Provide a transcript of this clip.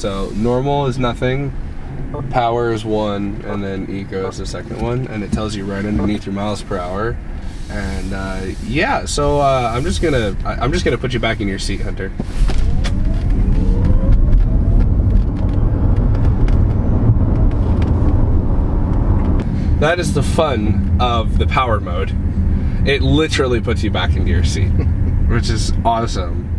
So normal is nothing, power is one, and then eco is the second one, and it tells you right underneath your miles per hour. And yeah, so I'm just gonna put you back in your seat, Hunter. That is the fun of the power mode. It literally puts you back into your seat, which is awesome.